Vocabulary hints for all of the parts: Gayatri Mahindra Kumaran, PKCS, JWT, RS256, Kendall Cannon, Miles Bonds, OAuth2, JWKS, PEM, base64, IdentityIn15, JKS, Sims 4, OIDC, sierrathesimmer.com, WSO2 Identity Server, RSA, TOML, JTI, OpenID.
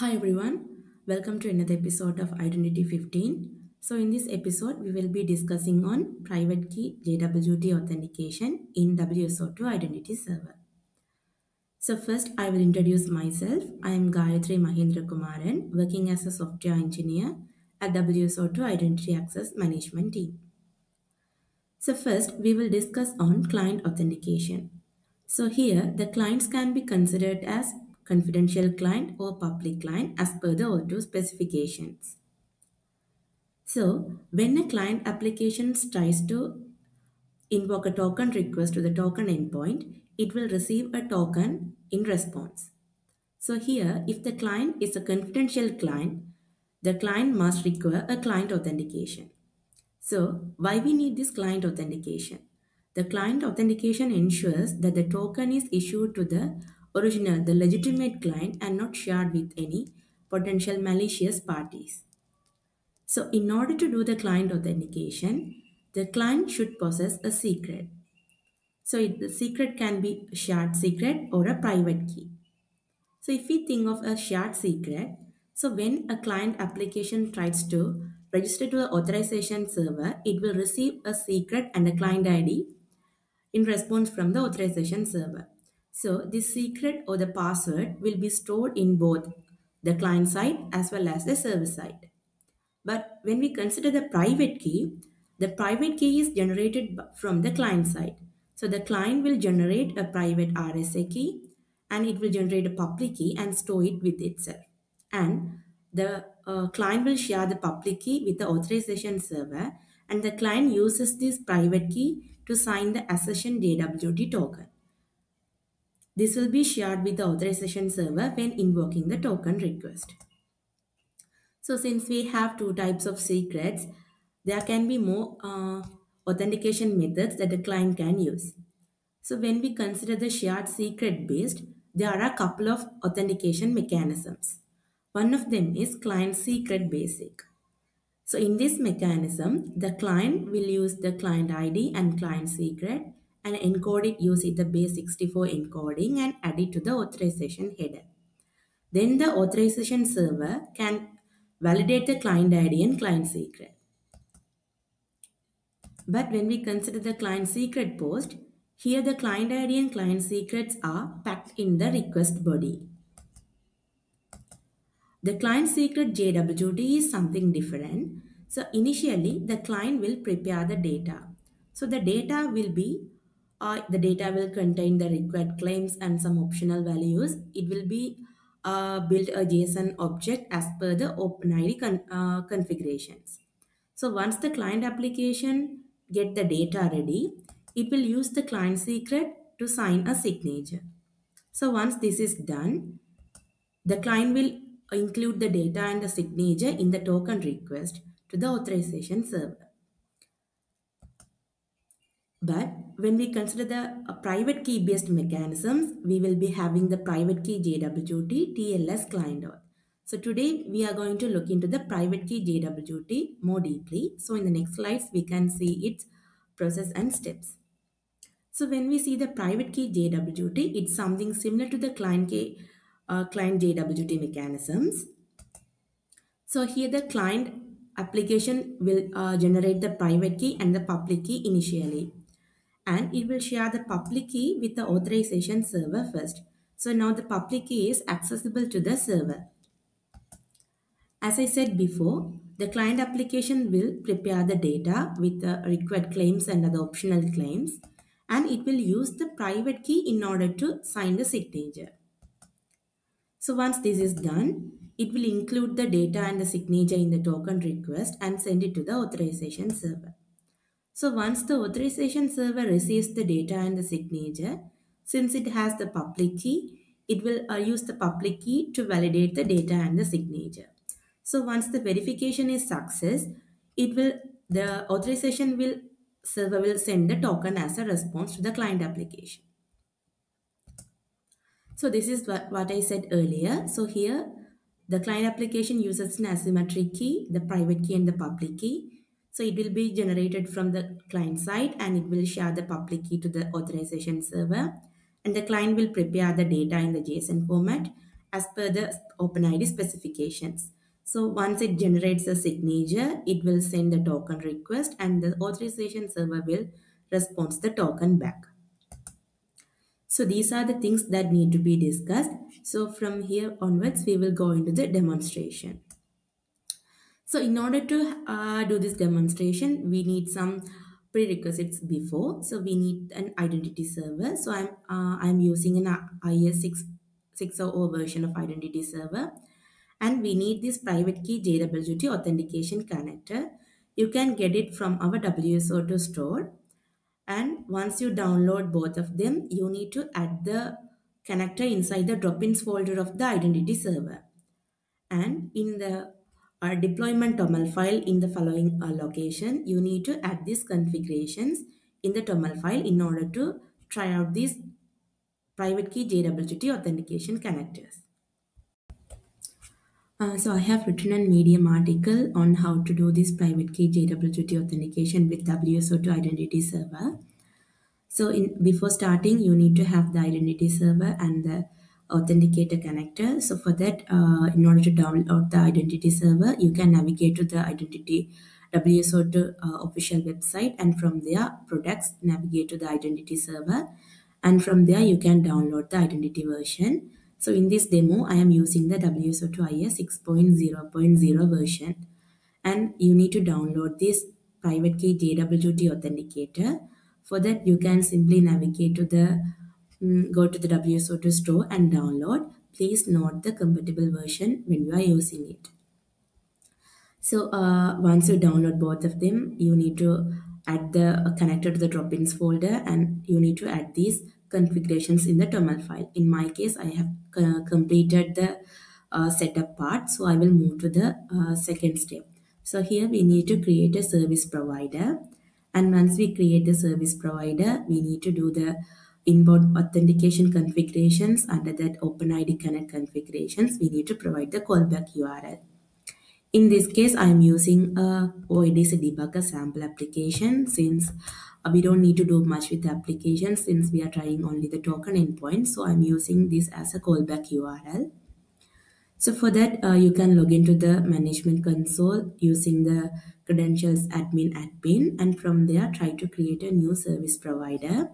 Hi everyone, welcome to another episode of Identity 15. So in this episode, we will be discussing on private key JWT authentication in WSO2 Identity Server. So first I will introduce myself. I am Gayatri Mahindra Kumaran, working as a software engineer at WSO2 Identity Access Management team. So first we will discuss on client authentication. So here the clients can be considered as confidential client or public client as per the OAuth2 specifications. So when a client application tries to invoke a token request to the token endpoint, it will receive a token in response. So here, if the client is a confidential client, the client must require a client authentication. So why we need this client authentication? The client authentication ensures that the token is issued to the original, the legitimate client and not shared with any potential malicious parties. So in order to do the client authentication, the client should possess a secret. So the secret can be a shared secret or a private key. So if we think of a shared secret, so when a client application tries to register to the authorization server, it will receive a secret and a client ID in response from the authorization server. So this secret or the password will be stored in both the client side as well as the server side. But when we consider the private key is generated from the client side. So the client will generate a private RSA key and it will generate a public key and store it with itself. And the client will share the public key with the authorization server, and the client uses this private key to sign the accession JWT token. This will be shared with the authorization server when invoking the token request. So since we have two types of secrets, there can be more authentication methods that the client can use. So when we consider the shared secret based, there are a couple of authentication mechanisms. One of them is client secret basic. So in this mechanism, the client will use the client ID and client secret and encode it using the base64 encoding and add it to the authorization header. Then the authorization server can validate the client ID and client secret. But when we consider the client secret post, here the client ID and client secrets are packed in the request body. The client secret JWT is something different. So initially the client will prepare the data. So the data will contain the required claims and some optional values. It will be built a JSON object as per the OpenID configurations. So once the client application get the data ready, it will use the client secret to sign a signature. So once this is done, the client will include the data and the signature in the token request to the authorization server. But when we consider the private key based mechanisms, we will be having the private key JWT TLS client auth. So today we are going to look into the private key JWT more deeply. So in the next slides, we can see its process and steps. So when we see the private key JWT, it's something similar to the client JWT mechanisms. So here the client application will generate the private key and the public key initially. And it will share the public key with the authorization server first. So now the public key is accessible to the server. As I said before, the client application will prepare the data with the required claims and other optional claims, and it will use the private key in order to sign the signature. So once this is done, it will include the data and the signature in the token request and send it to the authorization server. So once the authorization server receives the data and the signature, since it has the public key, it will use the public key to validate the data and the signature. So once the verification is success, the authorization server will send the token as a response to the client application. So this is what I said earlier. So here the client application uses an asymmetric key, the private key and the public key. So it will be generated from the client side and it will share the public key to the authorization server, and the client will prepare the data in the JSON format as per the OpenID specifications. So once it generates a signature, it will send the token request and the authorization server will respond the token back. So these are the things that need to be discussed. So from here onwards, we will go into the demonstration. So in order to do this demonstration, we need some prerequisites before. So we need an identity server. So I'm using an IS600 version of identity server, and we need this private key JWT authentication connector. You can get it from our WSO2 store. And once you download both of them, you need to add the connector inside the drop-ins folder of the identity server. And in the deployment TOML file in the following location, you need to add these configurations in the TOML file in order to try out these private key JWT authentication connectors. So I have written a Medium article on how to do this private key JWT authentication with WSO2 identity server. So before starting, you need to have the identity server and the authenticator connector. So for that, in order to download the identity server, you can navigate to the identity WSO2 official website, and from there, products, navigate to the identity server, and from there you can download the identity version. So in this demo, I am using the WSO2 IS 6.0.0 version, and you need to download this private key JWT authenticator. For that, you can simply navigate to the, go to the WSO2 store and download. Please note the compatible version when you are using it. So once you download both of them, you need to add the connector to the drop-ins folder, and you need to add these configurations in the TOML file. In my case, I have completed the setup part, so I will move to the second step. So here we need to create a service provider, and once we create the service provider, we need to do the inbound authentication configurations. Under that OpenID Connect configurations, we need to provide the callback URL. In this case, I am using a OIDC debugger sample application, since we don't need to do much with the application since we are trying only the token endpoint. So I'm using this as a callback URL. So for that, you can log into the management console using the credentials admin admin, and from there try to create a new service provider.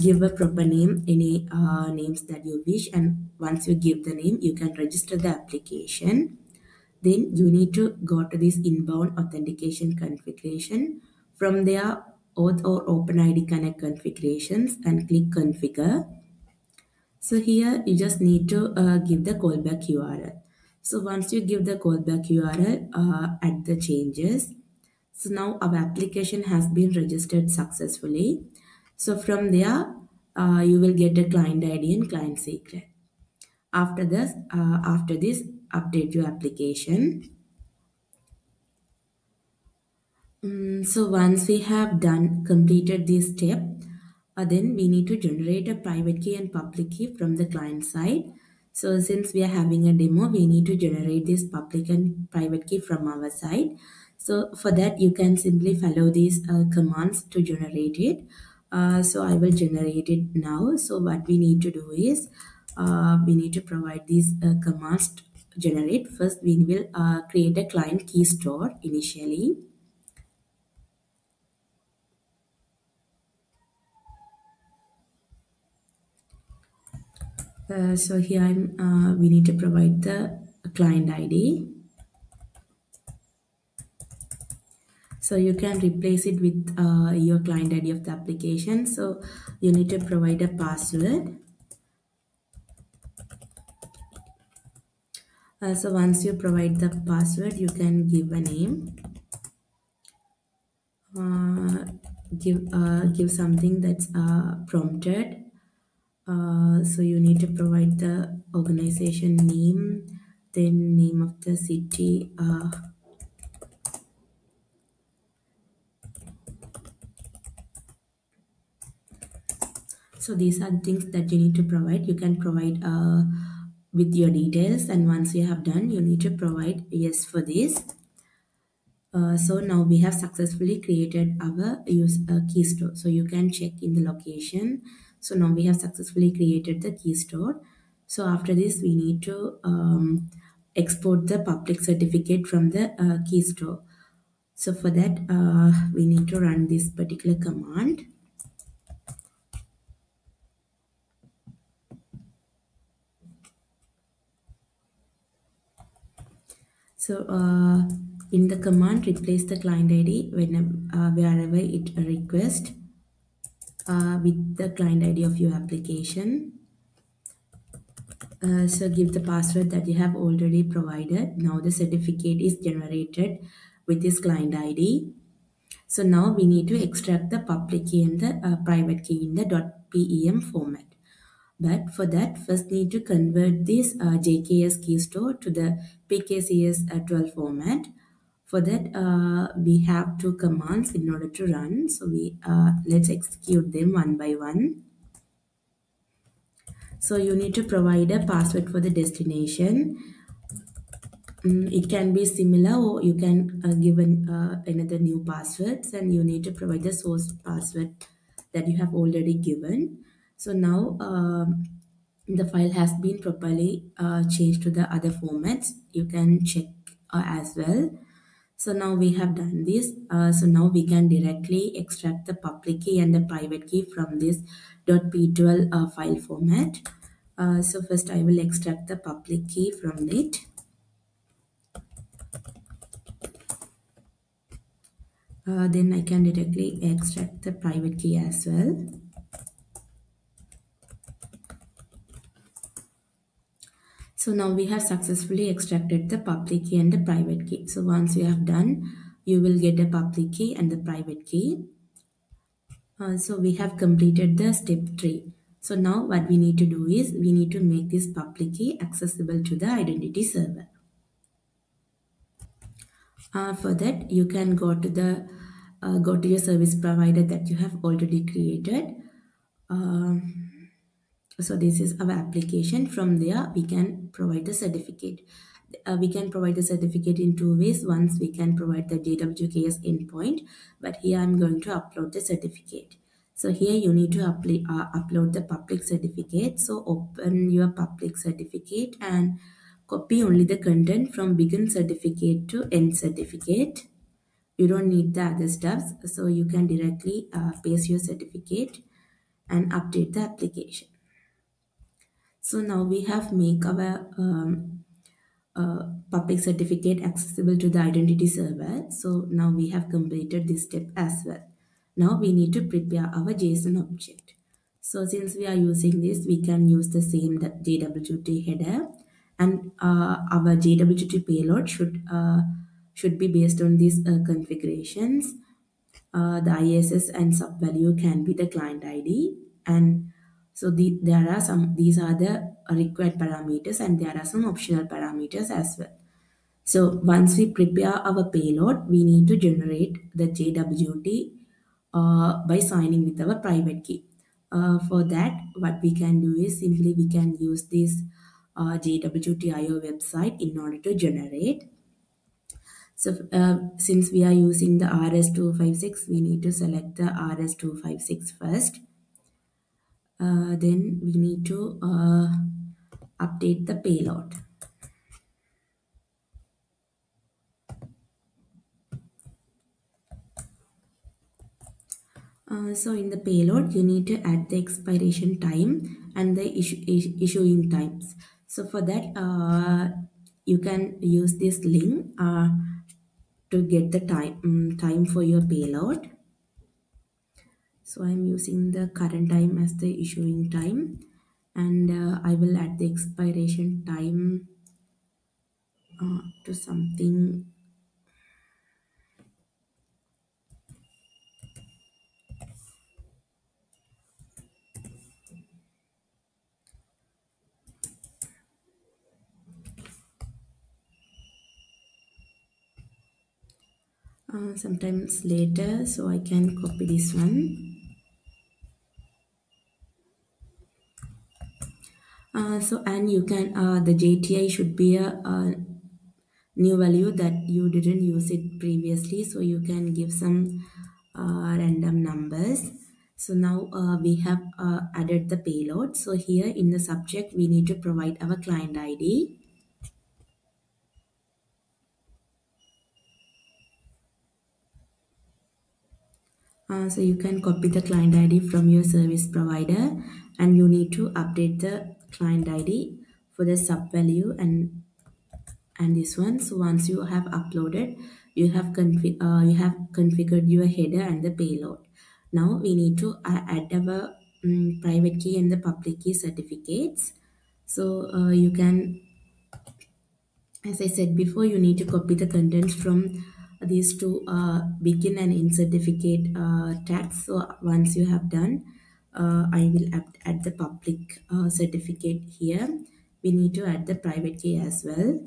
Give a proper name, any names that you wish, and once you give the name, you can register the application. Then you need to go to this inbound authentication configuration. From there, Auth or OpenID Connect configurations, and click configure. So here you just need to give the callback URL. So once you give the callback URL, add the changes. So now our application has been registered successfully. So from there, you will get a client ID and client secret. After this, update your application. So once we have completed this step, then we need to generate a private key and public key from the client side. So since we are having a demo, we need to generate this public and private key from our side. So for that, you can simply follow these commands to generate it. So I will generate it now. So what we need to do is, we need to provide these commands to generate. First, we will create a client key store initially. So here we need to provide the client ID. So you can replace it with your client ID of the application. So you need to provide a password. So once you provide the password, you can give a name. Give something that's prompted. So you need to provide the organization name, then name of the city, so these are the things that you need to provide. You can provide with your details, and once you have done, you need to provide yes for this. So now we have successfully created our key store. So you can check in the location. So now we have successfully created the key store. So after this, we need to export the public certificate from the key store. So for that, we need to run this particular command. So in the command, replace the client ID wherever it requests with the client ID of your application. So give the password that you have already provided. Now the certificate is generated with this client ID. So now we need to extract the public key and the private key in the .pem format. But for that, first need to convert this JKS key store to the PKCS 12 format. For that, we have two commands in order to run. So we let's execute them one by one. So you need to provide a password for the destination. It can be similar, or you can give another new passwords, and you need to provide the source password that you have already given. So now the file has been properly changed to the other formats. You can check as well. So now we have done this. So now we can directly extract the public key and the private key from this .p12 file format. So first I will extract the public key from it. Then I can directly extract the private key as well. So now we have successfully extracted the public key and the private key. So once you have done, you will get the public key and the private key. So we have completed the step 3. So now what we need to do is we need to make this public key accessible to the identity server. For that, you can go to the your service provider that you have already created. So this is our application. From there, we can provide the certificate. We can provide the certificate in two ways. Once we can provide the JWKS endpoint, but here I'm going to upload the certificate. So here you need to upload the public certificate. So open your public certificate and copy only the content from begin certificate to end certificate. You don't need the other stuff. So you can directly paste your certificate and update the application. So now we have made our public certificate accessible to the identity server. So now we have completed this step as well. Now we need to prepare our JSON object. So since we are using this, we can use the same JWT header, and our JWT payload should be based on these configurations. The ISS and sub value can be the client ID, and so these are the required parameters, and there are some optional parameters as well. So once we prepare our payload, we need to generate the JWT by signing with our private key. For that, what we can do is simply we can use this JWT.io website in order to generate. So since we are using the RS256, we need to select the RS256 first. Then we need to update the payload. So in the payload, you need to add the expiration time and the issuing times. So for that, you can use this link to get the time for your payload. So I'm using the current time as the issuing time, and I will add the expiration time to something. Sometimes later, so I can copy this one. And you can the JTI should be a new value that you didn't use it previously, so you can give some random numbers. So now we have added the payload. So here in the subject, we need to provide our client ID. So you can copy the client ID from your service provider, and you need to update the client ID for the sub value and this one. So once you have uploaded, you have configured your header and the payload. Now we need to add our private key and the public key certificates. So you can, as I said before, you need to copy the contents from these two begin and end certificate tags. So once you have done, I will add the public certificate here. We need to add the private key as well.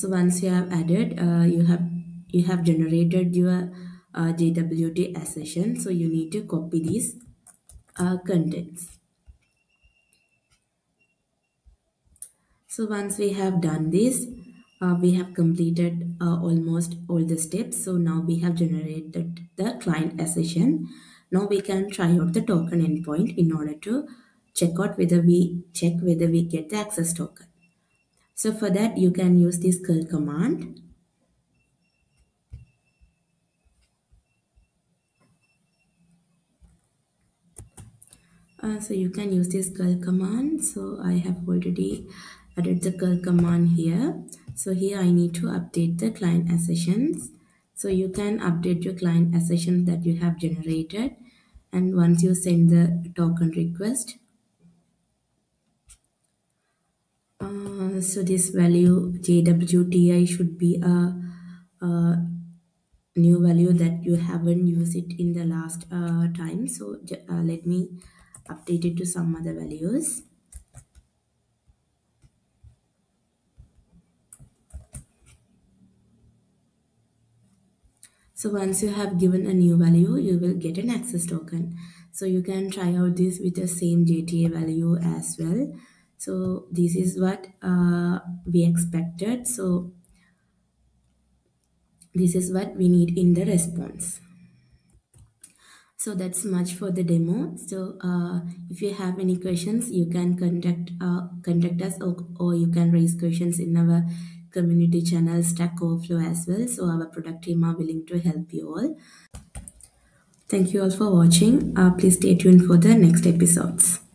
So once you have added, you have generated your JWT accession. So you need to copy these contents. So once we have done this, we have completed almost all the steps. So now we have generated the client accession. Now we can try out the token endpoint in order to check whether we get the access token. So for that, you can use this curl command. So I have already added the curl command here. So here I need to update the client accessions. So you can update your client accession that you have generated. And once you send the token request, so this value JWTI should be a new value that you haven't used it in the last time. So let me update it to some other values. So once you have given a new value, you will get an access token. So you can try out this with the same JTA value as well. So this is what we expected. So this is what we need in the response. So that's much for the demo. So if you have any questions, you can contact us, or you can raise questions in our community channel Stack Overflow as well. So our product team are willing to help you all. Thank you all for watching. Please stay tuned for the next episodes.